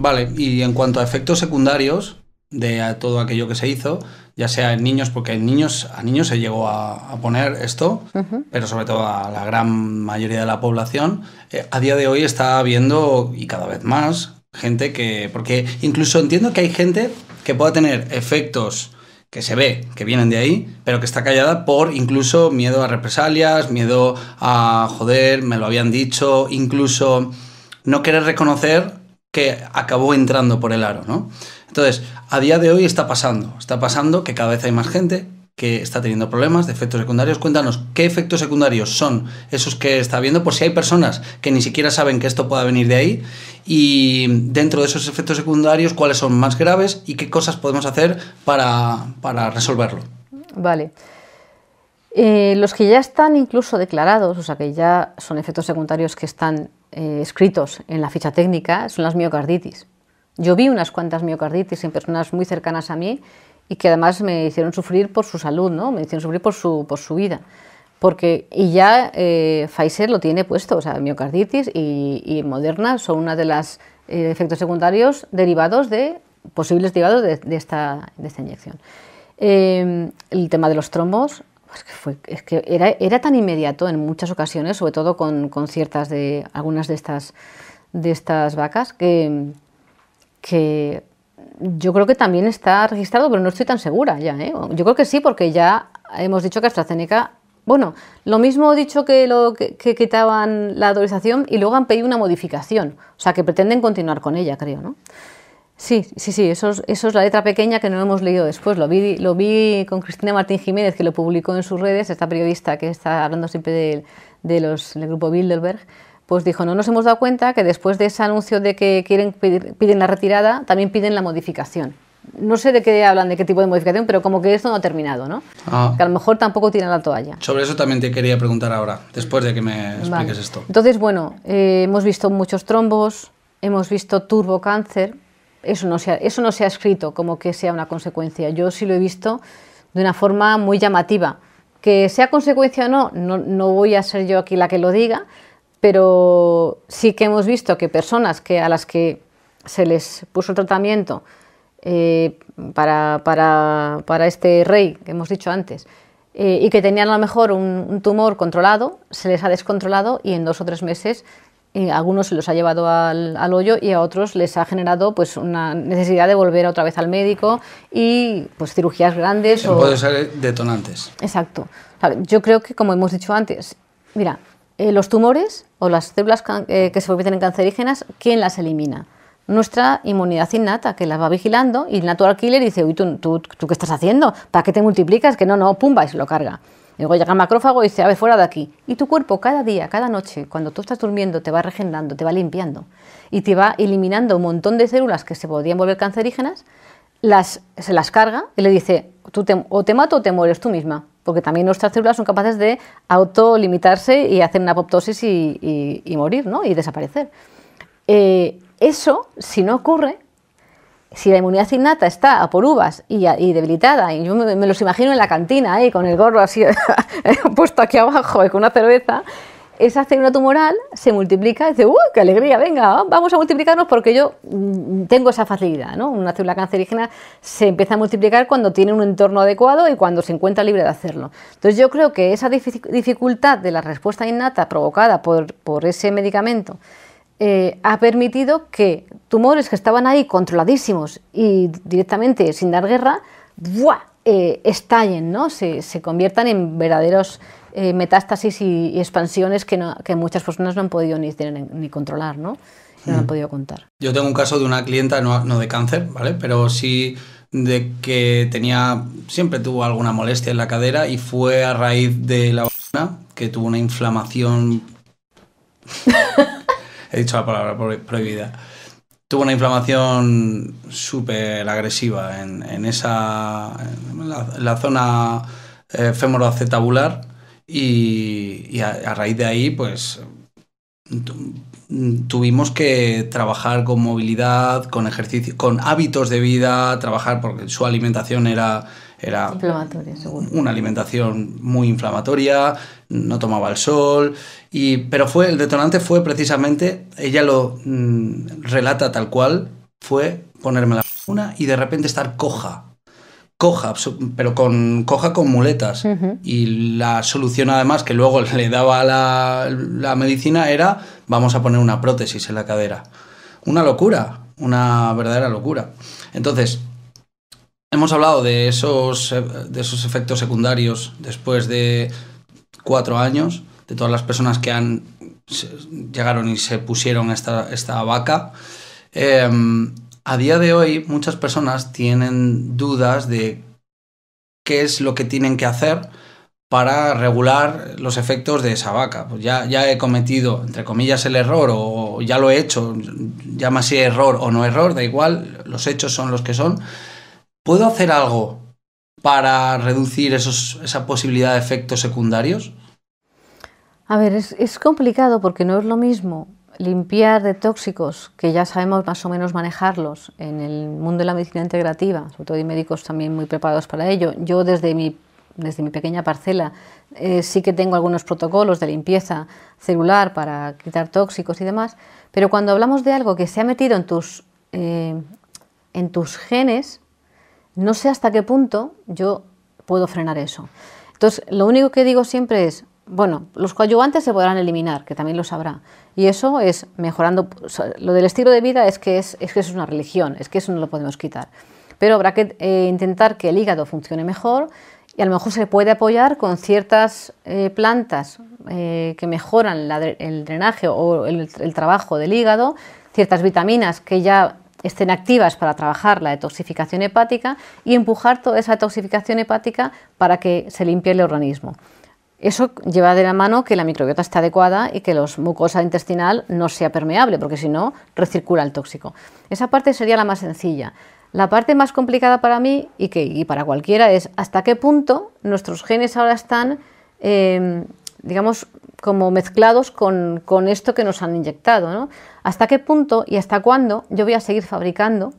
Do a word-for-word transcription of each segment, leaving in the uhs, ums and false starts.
Vale, y en cuanto a efectos secundarios de a todo aquello que se hizo, ya sea en niños, porque en niños, a niños se llegó a, a poner esto, uh-huh. pero sobre todo a la gran mayoría de la población, eh, a día de hoy está habiendo, y cada vez más, gente que... Porque incluso entiendo que hay gente que pueda tener efectos que se ve que vienen de ahí, pero que está callada por incluso miedo a represalias, miedo a joder, me lo habían dicho, incluso no querer reconocer que acabó entrando por el aro, ¿no? Entonces, a día de hoy está pasando, está pasando que cada vez hay más gente que está teniendo problemas de efectos secundarios. Cuéntanos, ¿qué efectos secundarios son esos que está habiendo? Por si hay personas que ni siquiera saben que esto pueda venir de ahí, y dentro de esos efectos secundarios, ¿cuáles son más graves y qué cosas podemos hacer para, para resolverlo? Vale. Eh, los que ya están incluso declarados, o sea, que ya son efectos secundarios que están eh, escritos en la ficha técnica, son las miocarditis. Yo vi unas cuantas miocarditis en personas muy cercanas a mí y que además me hicieron sufrir por su salud, ¿no? Me hicieron sufrir por su, por su vida. Porque, y ya eh, Pfizer lo tiene puesto, o sea, miocarditis y, y Moderna son una de las eh, efectos secundarios derivados de, posibles derivados de, de, esta, de esta inyección. Eh, el tema de los trombos, pues que fue, es que era, era tan inmediato en muchas ocasiones, sobre todo con, con ciertas de, algunas de estas, de estas vacas, que... que yo creo que también está registrado, pero no estoy tan segura ya, ¿eh? Yo creo que sí, porque ya hemos dicho que AstraZeneca... Bueno, lo mismo he dicho que, lo, que, que quitaban la autorización y luego han pedido una modificación. O sea, que pretenden continuar con ella, creo, ¿no? Sí, sí, sí, eso es, eso es la letra pequeña que no hemos leído después. Lo vi, lo vi con Cristina Martín Jiménez, que lo publicó en sus redes, esta periodista que está hablando siempre de, de los, del grupo Bilderberg. Pues dijo, no nos hemos dado cuenta que después de ese anuncio de que quieren pedir, piden la retirada, también piden la modificación. No sé de qué hablan, de qué tipo de modificación, pero como que esto no ha terminado, ¿no? Ah. Que a lo mejor tampoco tiran la toalla. Sobre eso también te quería preguntar ahora, después de que me expliques vale. esto. Entonces, bueno, eh, hemos visto muchos trombos, hemos visto turbocáncer, eso no se ha, eso no se ha escrito como que sea una consecuencia. Yo sí lo he visto de una forma muy llamativa. Que sea consecuencia o no, no, no voy a ser yo aquí la que lo diga, pero sí que hemos visto que personas que a las que se les puso el tratamiento eh, para, para, para este rey que hemos dicho antes eh, y que tenían a lo mejor un, un tumor controlado, se les ha descontrolado y en dos o tres meses eh, a algunos se los ha llevado al, al hoyo y a otros les ha generado pues una necesidad de volver otra vez al médico y pues cirugías grandes. O... pueden ser detonantes. Exacto. Yo creo que como hemos dicho antes, mira, Eh, los tumores o las células eh, que se convierten en cancerígenas, ¿quién las elimina? Nuestra inmunidad innata, que las va vigilando, y el natural killer dice, uy, ¿tú, tú, ¿tú qué estás haciendo? ¿Para qué te multiplicas? Que no, no, pumba, y se lo carga. Luego llega el macrófago y dice, a ver, fuera de aquí. Y tu cuerpo cada día, cada noche, cuando tú estás durmiendo, te va regenerando, te va limpiando, y te va eliminando un montón de células que se podían volver cancerígenas, las, se las carga y le dice, tú te, o te mato o te mueres tú misma. Porque también nuestras células son capaces de autolimitarse y hacer una apoptosis y, y, y morir, ¿no? Y desaparecer. Eh, eso, si no ocurre, si la inmunidad innata está a por uvas y, y debilitada, y yo me, me los imagino en la cantina, ahí, con el gorro así puesto aquí abajo y con una cerveza, esa célula tumoral se multiplica y dice, ¡uh, qué alegría! Venga, vamos a multiplicarnos porque yo tengo esa facilidad, ¿no? Una célula cancerígena se empieza a multiplicar cuando tiene un entorno adecuado y cuando se encuentra libre de hacerlo. Entonces yo creo que esa dificultad de la respuesta innata provocada por, por ese medicamento eh, ha permitido que tumores que estaban ahí controladísimos y directamente sin dar guerra, ¡buah!, eh, estallen, ¿no? Se, se conviertan en verdaderos... Eh, metástasis y, y expansiones que, no, que muchas personas no han podido ni, ni controlar, ¿no? No mm. han podido contar. Yo tengo un caso de una clienta, no, no de cáncer, ¿vale? Pero sí de que tenía, siempre tuvo alguna molestia en la cadera y fue a raíz de la vacuna que tuvo una inflamación... He dicho la palabra prohibida. Tuvo una inflamación súper agresiva en, en esa... En la, en la zona eh, femoroacetabular. Y, y a, a raíz de ahí, pues, tu, tuvimos que trabajar con movilidad, con ejercicio, con hábitos de vida, trabajar porque su alimentación era, era inflamatoria, seguro. Una alimentación muy inflamatoria, no tomaba el sol, y, pero fue el detonante fue precisamente, ella lo mmm, relata tal cual, fue ponerme la vacuna y de repente estar coja. Coja, pero con coja con muletas. Uh-huh. Y la solución, además, que luego le daba la, la medicina era: vamos a poner una prótesis en la cadera. Una locura, una verdadera locura. Entonces, hemos hablado de esos, de esos efectos secundarios después de cuatro años, de todas las personas que han llegaron y se pusieron esta, esta vaca. Eh, A día de hoy, muchas personas tienen dudas de qué es lo que tienen que hacer para regular los efectos de esa vaca. Pues ya, ya he cometido, entre comillas, el error, o ya lo he hecho, llámase error o no error, da igual, los hechos son los que son. ¿Puedo hacer algo para reducir esos, esa posibilidad de efectos secundarios? A ver, es, es complicado porque no es lo mismo limpiar de tóxicos, que ya sabemos más o menos manejarlos en el mundo de la medicina integrativa, sobre todo hay médicos también muy preparados para ello. Yo desde mi, desde mi pequeña parcela eh, sí que tengo algunos protocolos de limpieza celular para quitar tóxicos y demás, pero cuando hablamos de algo que se ha metido en tus, eh, en tus genes, no sé hasta qué punto yo puedo frenar eso. Entonces, lo único que digo siempre es: bueno, los coadyuvantes se podrán eliminar, que también lo sabrá. Y eso es mejorando. O sea, lo del estilo de vida es que es, es que es una religión, es que eso no lo podemos quitar. Pero habrá que eh, intentar que el hígado funcione mejor, y a lo mejor se puede apoyar con ciertas eh, plantas eh, que mejoran la, el drenaje o el, el trabajo del hígado, ciertas vitaminas que ya estén activas para trabajar la detoxificación hepática y empujar toda esa detoxificación hepática para que se limpie el organismo. Eso lleva de la mano que la microbiota esté adecuada y que la mucosa intestinal no sea permeable, porque si no, recircula el tóxico. Esa parte sería la más sencilla. La parte más complicada para mí y, que, y para cualquiera es hasta qué punto nuestros genes ahora están, eh, digamos, como mezclados con, con esto que nos han inyectado, ¿no? Hasta qué punto y hasta cuándo yo voy a seguir fabricando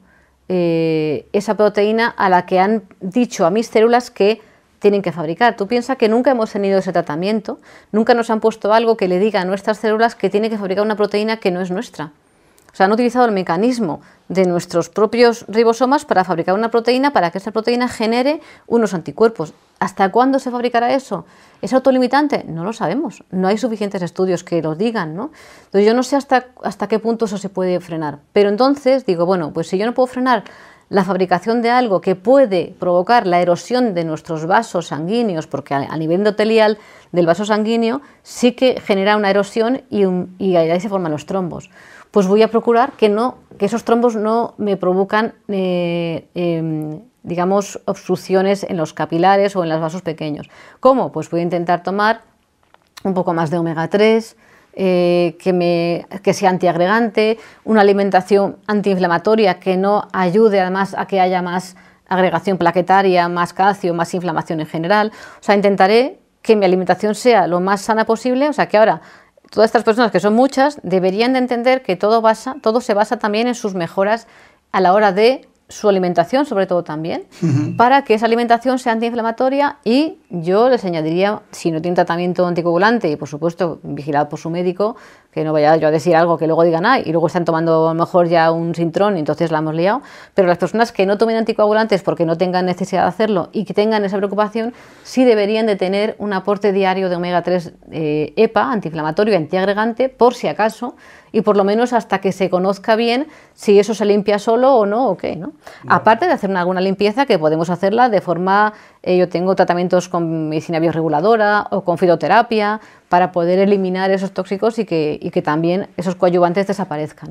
eh, esa proteína a la que han dicho a mis células que tienen que fabricar. Tú piensas que nunca hemos tenido ese tratamiento, nunca nos han puesto algo que le diga a nuestras células que tiene que fabricar una proteína que no es nuestra. O sea, han utilizado el mecanismo de nuestros propios ribosomas para fabricar una proteína, para que esa proteína genere unos anticuerpos. ¿Hasta cuándo se fabricará eso? ¿Es autolimitante? No lo sabemos. No hay suficientes estudios que lo digan, ¿no? Entonces yo no sé hasta, hasta qué punto eso se puede frenar. Pero entonces digo, bueno, pues si yo no puedo frenar la fabricación de algo que puede provocar la erosión de nuestros vasos sanguíneos, porque a nivel endotelial del vaso sanguíneo sí que genera una erosión y, un, y ahí se forman los trombos, pues voy a procurar que, no, que esos trombos no me provocan, eh, eh, digamos, obstrucciones en los capilares o en los vasos pequeños. ¿Cómo? Pues voy a intentar tomar un poco más de omega tres, Eh, que, me, que sea antiagregante, una alimentación antiinflamatoria que no ayude además a que haya más agregación plaquetaria, más calcio, más inflamación en general. O sea, intentaré que mi alimentación sea lo más sana posible. O sea, que ahora todas estas personas, que son muchas, deberían de entender que todo, basa, todo se basa también en sus mejoras a la hora de su alimentación, sobre todo también, uh-huh, para que esa alimentación sea antiinflamatoria. Y yo les añadiría, si no tiene tratamiento anticoagulante, y por supuesto vigilado por su médico, que no vaya yo a decir algo que luego digan, ah, y luego están tomando a lo mejor ya un sintrón y entonces la hemos liado. Pero las personas que no tomen anticoagulantes porque no tengan necesidad de hacerlo y que tengan esa preocupación, sí deberían de tener un aporte diario de omega tres eh, E P A, antiinflamatorio y antiagregante, por si acaso, y por lo menos hasta que se conozca bien si eso se limpia solo o no, o qué, ¿no? Bueno. Aparte de hacer una, alguna limpieza, que podemos hacerla de forma, eh, yo tengo tratamientos con medicina biorreguladora o con fitoterapia, para poder eliminar esos tóxicos y que, y que también esos coadyuvantes desaparezcan.